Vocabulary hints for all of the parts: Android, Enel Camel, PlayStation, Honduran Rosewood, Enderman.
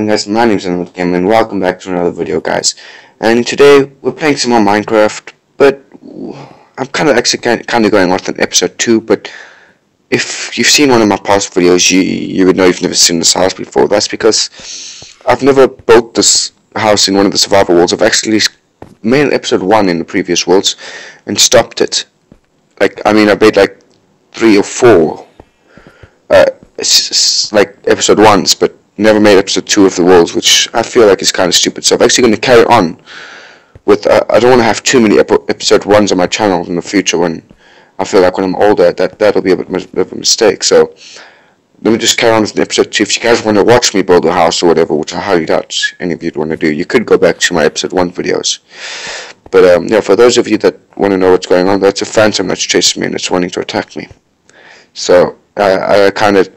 Hey guys, my name is Enel Camel and welcome back to another video, guys. And today we're playing some more Minecraft, but I'm kind of going off on episode 2. But if you've seen one of my past videos, you would know you've never seen this house before. That's because I've never built this house in one of the survival worlds. I've actually made an episode 1 in the previous worlds and stopped it. Like, I mean, I made like 3 or 4, like episode 1s, but never made episode 2 of the worlds, which I feel like is kind of stupid. So I'm actually going to carry on with. I don't want to have too many episode 1s on my channel in the future. When I feel like when I'm older, that'll be a bit of a mistake. So let me just carry on with episode 2. If you guys want to watch me build a house or whatever, which I highly doubt any of you'd want to do, you could go back to my episode 1 videos. But yeah, for those of you that want to know what's going on, that's a phantom that's chasing me and it's wanting to attack me. So I kind of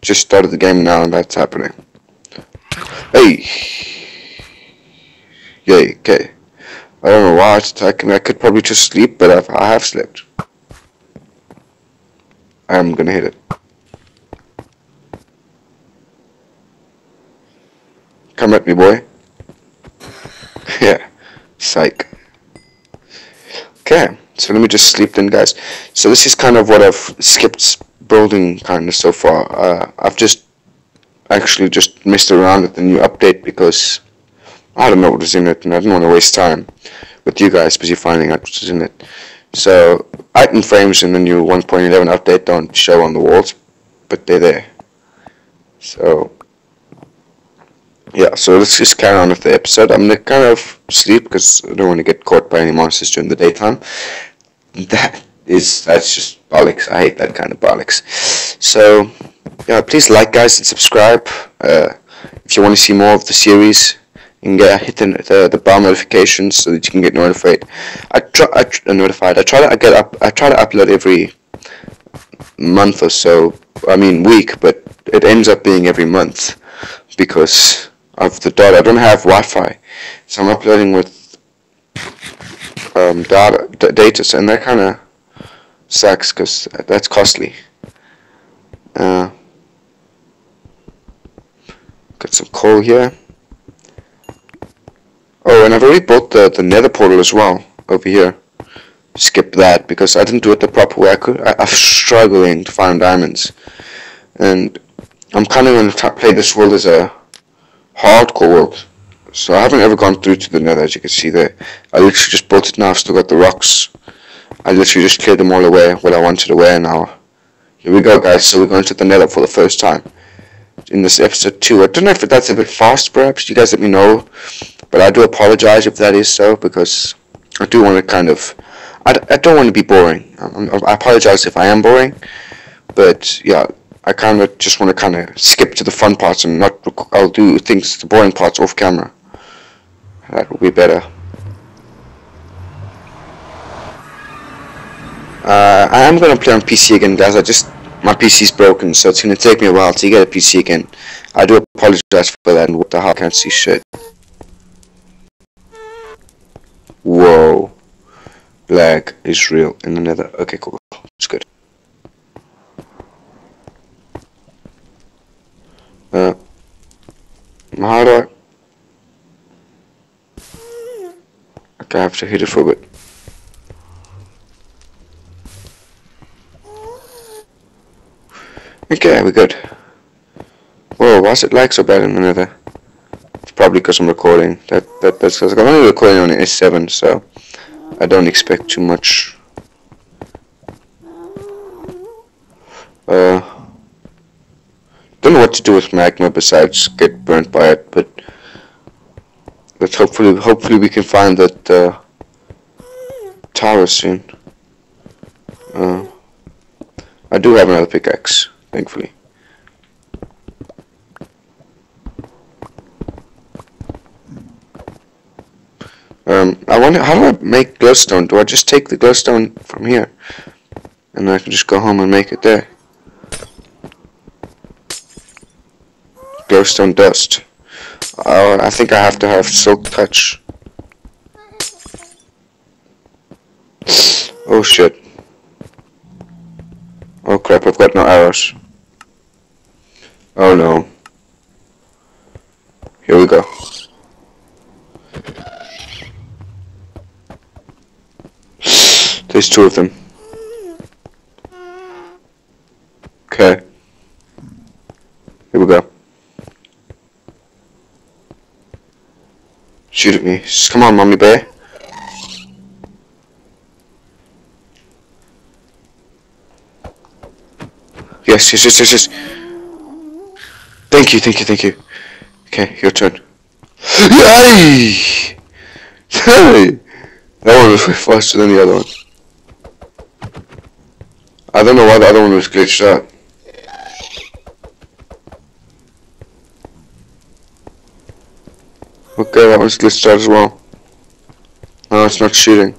just started the game now, and that's happening. Hey! Yay, okay. I don't know why it's attacking me. I could probably just sleep, but I have slept. I'm gonna hit it. Come at me, boy. Yeah. Psych. Okay, so let me just sleep then, guys. So this is kind of what I've skipped building kind of so far. I've just actually just messed around with the new update because I don't know what was in it and I didn't want to waste time with you guys busy finding out what was in it. So item frames in the new 1.11 update don't show on the walls, but they're there. So yeah, so let's just carry on with the episode. I'm gonna kind of sleep because I don't want to get caught by any monsters during the daytime. That's just bollocks. I hate that kind of bollocks. So yeah, please like, guys, and subscribe if you want to see more of the series. You can hit the bell notifications so that you can get notified. I try to upload every month or so. I mean week, but it ends up being every month because of the data. I don't have Wi-Fi, so I'm uploading with data, and that kind of sucks because that's costly. Got some coal here. Oh, and I've already bought the nether portal as well over here. Skip that because I didn't do it the proper way. I'm struggling to find diamonds, and I'm kind of going to play this world as a hardcore world. So I haven't ever gone through to the nether, as you can see there. I literally just built it now. I've still got the rocks. I literally just cleared them all away, what I wanted away. Now here we go, guys. So we're going to the nether for the first time in this episode 2. I don't know if that's a bit fast, perhaps you guys let me know, but I do apologize if that is so, because I do want to kind of, I don't want to be boring. I apologize if I am boring, but yeah, I kind of just want to kind of skip to the fun parts and not, I'll do things, the boring parts off camera. That will be better. I am going to play on PC again, guys. My PC's broken, so it's going to take me a while to get a PC again. I do apologize for that, and what the hell, I can't see shit. Whoa. Lag is real in the nether. Okay, cool. It's good. How do I... Okay, I have to hit it for a bit. Okay, we're good. Whoa, why's it like so bad in the nether? It's probably because I'm recording. That's because I'm only recording on an S7, so I don't expect too much. Don't know what to do with magma besides get burnt by it, but let's hopefully we can find that tower soon. I do have another pickaxe, thankfully. I wonder, how do I make glowstone? Do I just take the glowstone from here and I can just go home and make it there? Glowstone dust. I think I have to have silk touch. Oh shit. Oh crap, I've got no arrows. Oh no. Here we go. There's two of them. Okay. Here we go. Shoot at me. Come on, Mommy Bear. Yes, yes, yes, yes, yes. Thank you, thank you, thank you. Okay, your turn. Yay! That one was way faster than the other one. I don't know why the other one was glitched out. Okay, that one's glitched out as well. No, it's not shooting.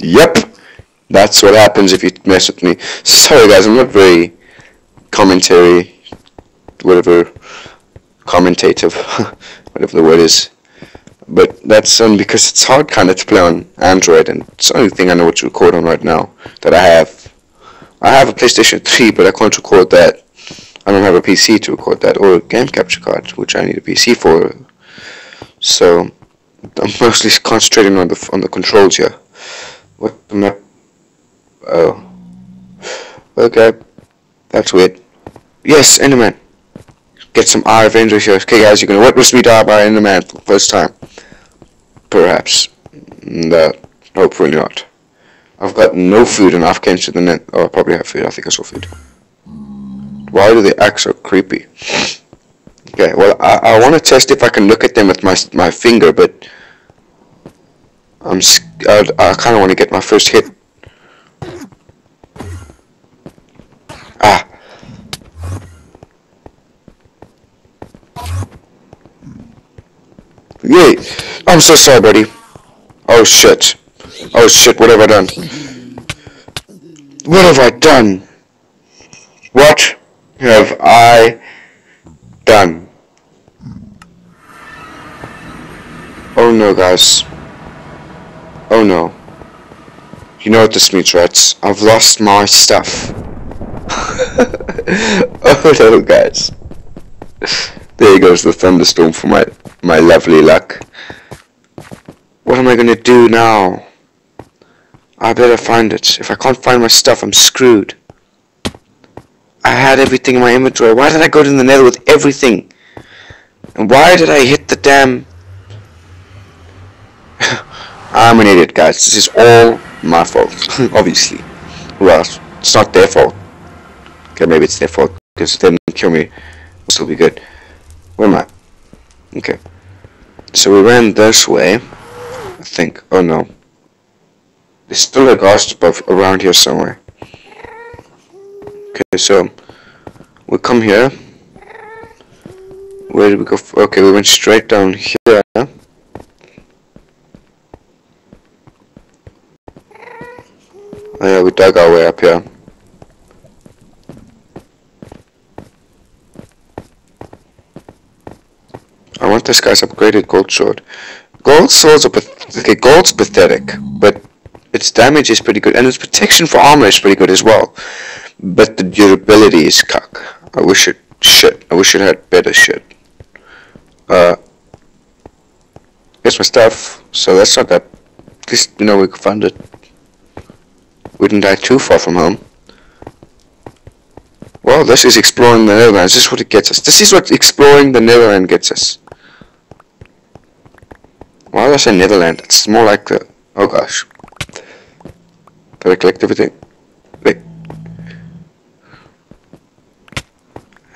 Yep, that's what happens if you mess with me. Sorry guys, I'm not very commentary, whatever, commentative, whatever the word is. But that's because it's hard kind of to play on Android, and it's the only thing I know what to record on right now that I have. I have a PlayStation 3, but I can't record that. I don't have a PC to record that, or a game capture card, which I need a PC for. So I'm mostly concentrating on the controls here. What the map? Oh. Okay. That's weird. Yes, Enderman. Get some Eye of Angels here. Okay guys, you're gonna witness me die by Enderman for the first time. Perhaps. No. Hopefully not. I've got no food and I've came to the net. Oh, I probably have food. I think I saw food. Why do they act so creepy? Okay, well, I want to test if I can look at them with my finger, but I'm scared. I kind of want to get my first hit. Ah. Yay. I'm so sorry, buddy. Oh, shit. Oh, shit. What have I done? What have I done? What have I done? Oh, no, guys. Oh no. You know what this means, rats. I've lost my stuff. Oh no, guys. There goes the thunderstorm for my lovely luck. What am I gonna do now? I better find it. If I can't find my stuff, I'm screwed. I had everything in my inventory. Why did I go to the Nether with everything? And why did I hit the damn... I'm an idiot, guys. This is all my fault, obviously. Well, it's not their fault. Okay, maybe it's their fault, because if they didn't kill me, it'll still be good. Where am I? Okay. So we ran this way, I think. Oh no. There's still a ghost around here somewhere. Okay, so we come here. Where did we go? Okay, we went straight down here. Oh yeah, we dug our way up here. I want this guy's upgraded gold sword. Gold swords are okay, gold's pathetic, but its damage is pretty good, and its protection for armor is pretty good as well. But the durability is cuck. I wish it had better shit. Here's my stuff, so that's not that. At least we know we can find it. We didn't die too far from home. Well, this is exploring the Netherlands. This is what it gets us. This is what exploring the Netherlands gets us. Why did I say Netherlands? It's more like the... Oh gosh. Did I collect everything? Wait.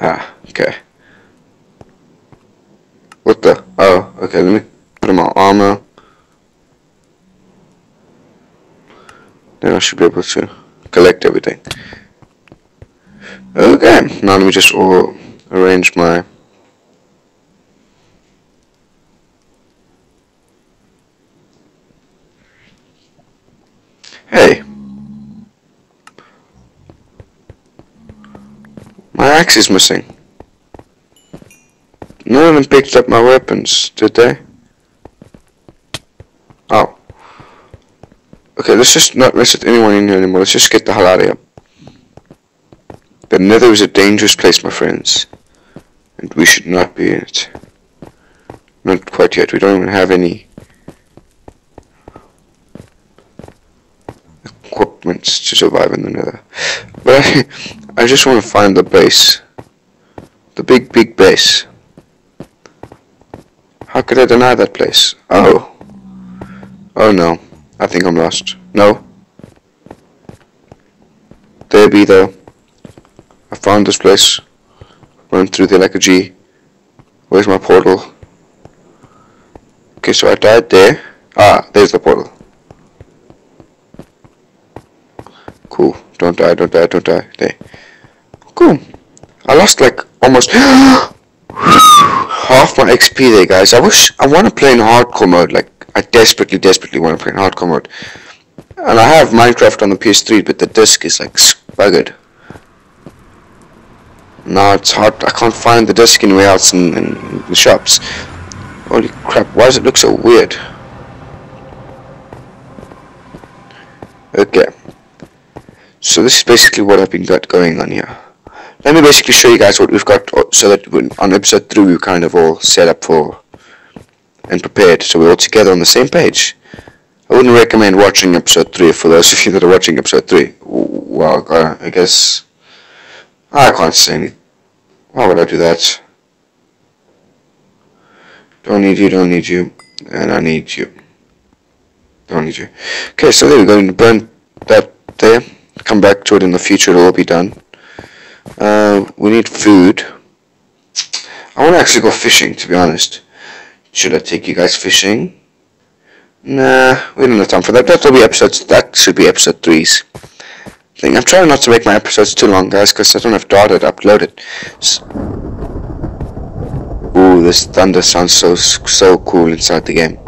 Ah, okay. What the... Oh, okay, let me put on my armor. Then I should be able to collect everything. Okay, now let me just arrange my... Hey! My axe is missing. None of them picked up my weapons, did they? Oh. Okay, let's just not visit anyone in here anymore. Let's just get the hell out of here. The Nether is a dangerous place, my friends. And we should not be in it. Not quite yet. We don't even have any equipment to survive in the Nether. But I just want to find the base. The big, big base. How could I deny that place? Oh. Oh no. I think I'm lost. No. There be though. I found this place. Run through there like a G. Where's my portal? Okay, so I died there. Ah, there's the portal. Cool. Don't die, don't die, don't die. There. Cool. I lost like almost half my XP there, guys. I want to play in hardcore mode. Like, I desperately, desperately want to play in hardcore mode. And I have Minecraft on the PS3, but the disc is like buggered. Now it's hard. I can't find the disc anywhere else in the shops. Holy crap, why does it look so weird? Okay. So this is basically what I've been got going on here. Let me basically show you guys what we've got so that when, on episode 3 we're kind of all set up for and prepared. So we're all together on the same page. I wouldn't recommend watching episode 3 for those of you that are watching episode 3. Well, I guess... I can't say anything. Why would I do that? Don't need you, and I need you. Don't need you. Okay, so there we go. Burn that there. Come back to it in the future. It'll all be done. We need food. I want to actually go fishing, to be honest. Should I take you guys fishing? Nah, we don't have time for that. That'll be episodes. That should be episode 3's. Thing. I'm trying not to make my episodes too long, guys, because I don't have data to upload it. So ooh, this thunder sounds so cool inside the game.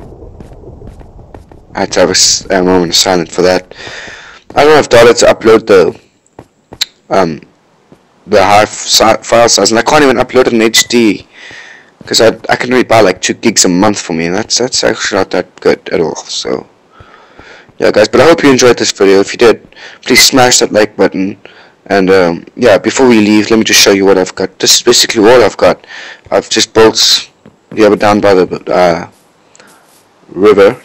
I had to have a moment of silence for that. I don't have data to upload the high file size, and I can't even upload it in HD because I can only buy like 2 gigs a month for me, and that's actually not that good at all. So. Yeah, guys, but I hope you enjoyed this video. If you did, please smash that like button. And yeah, before we leave, let me just show you what I've got. This is basically all I've got. I've just built, yeah, we're down by the river.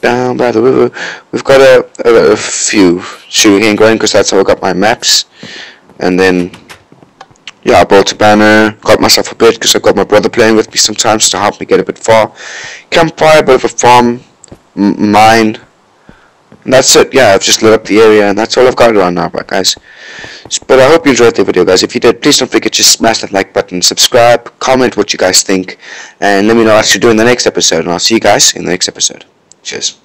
Down by the river. We've got a few sugarcane growing because that's how I got my maps. And then, yeah, I built a banner, got myself a bed because I've got my brother playing with me sometimes to help me get a bit far. Campfire, bit of a farm, mine. And that's it. Yeah, I've just lit up the area, and that's all I've got around now, guys. But I hope you enjoyed the video, guys. If you did, please don't forget to smash that like button, subscribe, comment what you guys think, and let me know what I should do in the next episode, and I'll see you guys in the next episode. Cheers.